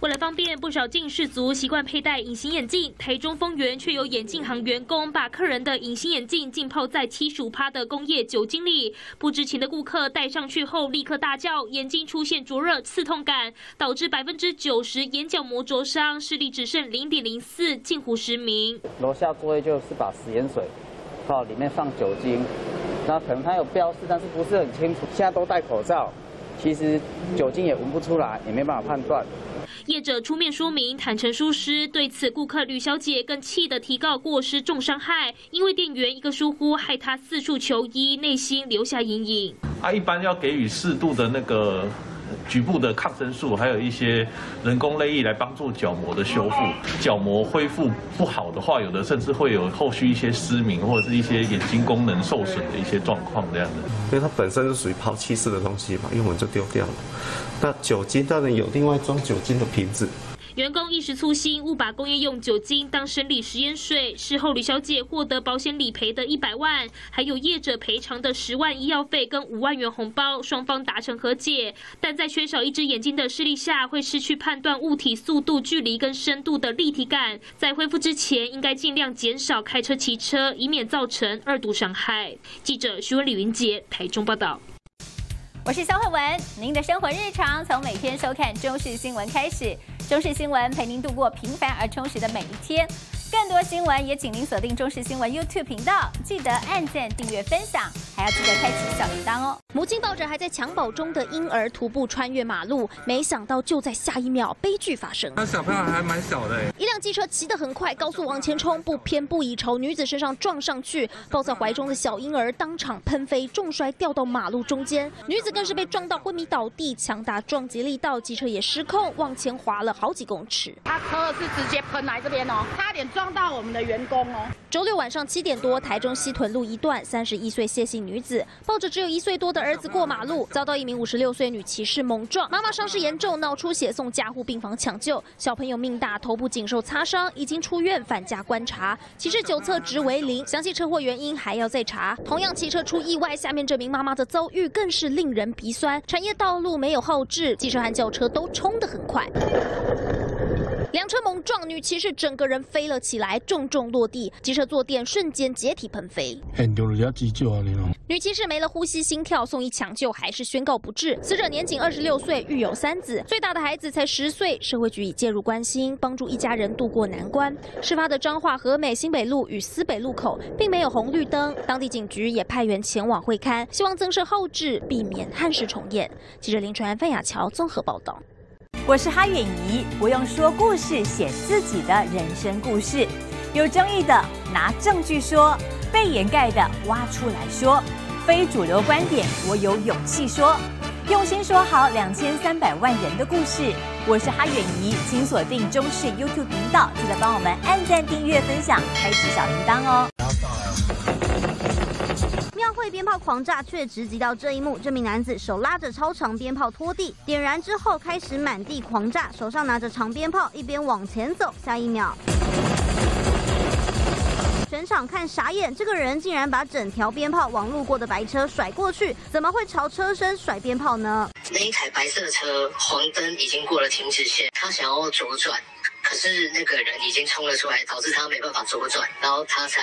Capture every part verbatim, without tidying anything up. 为了方便，不少近视族习惯佩戴隐形眼镜。台中丰原却有眼镜行员工把客人的隐形眼镜浸泡在 百分之七十五 的工业酒精里，不知情的顾客戴上去后立刻大叫，眼睛出现灼热刺痛感，导致 百分之九十 眼角膜灼伤，视力只剩 零点零四，近乎失明。楼下作业就是把食盐水泡里面放酒精，那可能它有标示，但是不是很清楚。现在都戴口罩。 其实酒精也闻不出来，也没办法判断。业者出面说明，坦诚疏失，对此顾客吕小姐更气得提告过失重伤害，因为店员一个疏忽，害她四处求医，内心留下阴影。啊，一般要给予适度的那个局部的抗生素，还有一些人工泪液来帮助角膜的修复。角膜恢复不好的话，有的甚至会有后续一些失明或者是一些眼睛功能受损的一些状况这样的。因为它本身是属于抛弃式的东西嘛，用完就丢掉了。那酒精当然有另外装酒精的瓶子。 员工一时粗心，误把工业用酒精当生理食盐水。事后，吕小姐获得保险理赔的一百万，还有业者赔偿的十万医药费跟五万元红包，双方达成和解。但在缺少一只眼睛的视力下，会失去判断物体速度、距离跟深度的立体感。在恢复之前，应该尽量减少开车、骑车，以免造成二度伤害。记者徐文李云杰，台中报道。 我是肖慧文，您的生活日常从每天收看中视新闻开始，中视新闻陪您度过平凡而充实的每一天。更多新闻也请您锁定中视新闻 YouTube 频道，记得按赞、订阅、分享，还要记得开启小铃铛哦。母亲抱着还在襁褓中的婴儿徒步穿越马路，没想到就在下一秒悲剧发生。那小朋友还蛮小的，一辆机车骑得很快，高速往前冲，不偏不倚朝女子身上撞上去，抱在怀中的小婴儿当场喷飞，重摔掉到马路中间，女子 更是被撞到昏迷倒地，强大撞击力道，机车也失控往前滑了好几公尺。他车是直接喷来这边哦，差点撞到我们的员工哦。周六晚上七点多，台中西屯路一段，三十一岁谢姓女子抱着只有一岁多的儿子过马路，遭到一名五十六岁女骑士猛撞，妈妈伤势严重，闹出血，送加护病房抢救。小朋友命大，头部仅受擦伤，已经出院返家观察。骑士酒测值为零，详细车祸原因还要再查。同样骑车出意外，下面这名妈妈的遭遇更是令人 人鼻酸，产业道路没有后置，机车和轿车都冲得很快。 两车猛撞，女骑士整个人飞了起来，重重落地，机车坐垫瞬间解体喷飞。女骑士没了呼吸、心跳，送医抢救还是宣告不治。死者年仅二十六岁，育有三子，最大的孩子才十岁。社会局已介入关心，帮助一家人渡过难关。事发的彰化和美新北路与思北路口并没有红绿灯，当地警局也派员前往会勘，希望增设后置，避免憾事重演。记者林传安、范雅乔综合报道。 我是哈远怡，不用说故事，写自己的人生故事。有争议的拿证据说，被掩盖的挖出来说，非主流观点我有勇气说，用心说好两千三百万人的故事。我是哈远怡，请锁定中视 YouTube 频道，记得帮我们按赞、订阅、分享，开启小铃铛哦。 庙会鞭炮狂炸，却直击到这一幕。这名男子手拉着超长鞭炮拖地，点燃之后开始满地狂炸，手上拿着长鞭炮，一边往前走，下一秒。 全场看傻眼，这个人竟然把整条鞭炮往路过的白车甩过去，怎么会朝车身甩鞭炮呢？那一台白色的车黄灯已经过了停止线，他想要左转，可是那个人已经冲了出来，导致他没办法左转，然后他才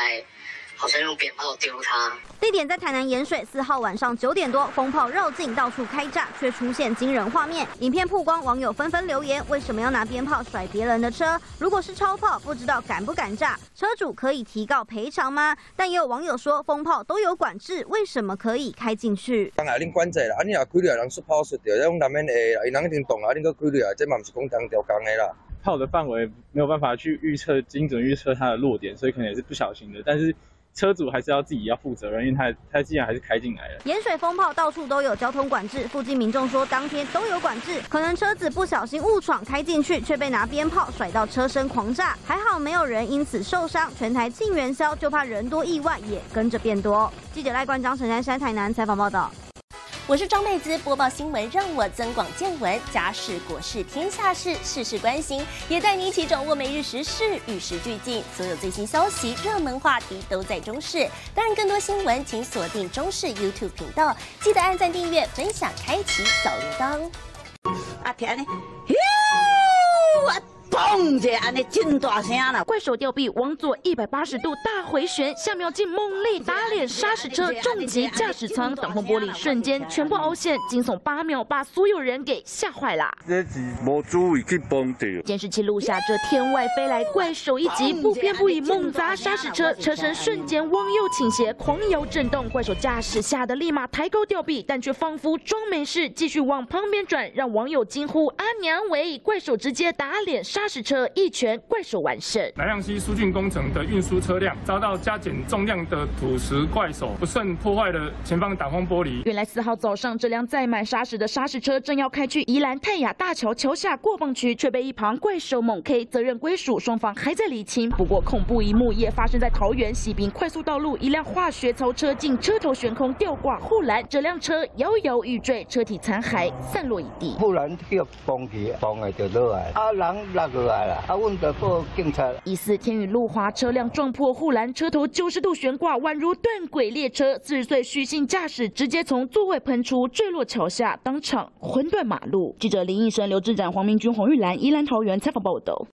好像用鞭炮丢他。地点在台南盐水，四号晚上九点多，风炮绕境到处开炸，却出现惊人画面。影片曝光，网友纷纷留言：为什么要拿鞭炮甩别人的车？如果是超炮，不知道敢不敢炸？ 车主可以提告赔偿吗？但也有网友说，风炮都有管制，为什么可以开进去？当然，恁管制啦，啊，你若开了人出炮出掉，这种难免会啦，因人一定懂啊，恁搁开了，这嘛不是讲当钓竿的啦。炮的范围没有办法去预测，精准预测它的落点，所以可能也是不小心的，但是 车主还是要自己要负责任，因为他他既然还是开进来了。盐水风炮到处都有交通管制，附近民众说当天都有管制，可能车子不小心误闯开进去，却被拿鞭炮甩到车身狂炸，还好没有人因此受伤。全台禁元宵，就怕人多意外也跟着变多。记者赖冠章、陈珊珊台南采访报道。 我是张妹子，播报新闻，让我增广见闻。家事、国事、天下事，事事关心，也带你一起掌握每日时事，与时俱进。所有最新消息、热门话题都在中视。当然，更多新闻请锁定中视 YouTube 频道，记得按赞、订阅、分享、开启小铃铛。啊天呢！蹦者安尼真大声啦！怪手吊臂往左一百八十度大回旋，夏妙静猛力打脸砂石车，重击驾驶舱挡风玻璃，瞬间全部凹陷，惊悚八秒把所有人给吓坏了。这是无注意去蹦掉。监视器录下这天外飞来怪手一击，不偏不倚猛砸砂石车，车身瞬间往右倾斜，狂摇震动。怪手驾驶吓得立马抬高吊臂，但却仿佛装没事，继续往旁边转，让网友惊呼阿娘喂！怪手直接打脸砂石车，一拳怪手完胜。南向溪疏浚工程的运输车辆遭到加减重量的土石怪手不慎破坏了前方挡风玻璃。原来四号早上，这辆载满砂石的砂石车正要开去宜兰泰雅大桥桥下过磅区，却被一旁怪手猛 K， 责任归属双方还在厘清。不过恐怖一幕也发生在桃园西滨快速道路，一辆化学槽车进车头悬空吊挂护栏，这辆车摇摇欲坠，车体残骸散落一地。护栏叫崩起，崩的就落来，啊人落落来啦，啊阮就报警察。疑似天雨路滑，车辆撞破护栏，车头九十度悬挂，宛如断轨列车。四十岁许姓驾驶直接从座位喷出，坠落桥下，当场魂断马路。记者林义生、刘志展、黄明君、洪玉兰、宜兰桃园采访报道。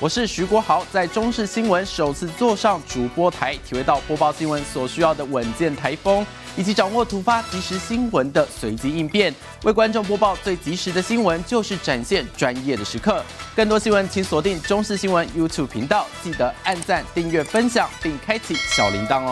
我是徐国豪，在中视新闻首次坐上主播台，体会到播报新闻所需要的稳健台风，以及掌握突发即时新闻的随机应变，为观众播报最及时的新闻，就是展现专业的时刻。更多新闻，请锁定中视新闻 YouTube 频道，记得按赞、订阅、分享，并开启小铃铛哦。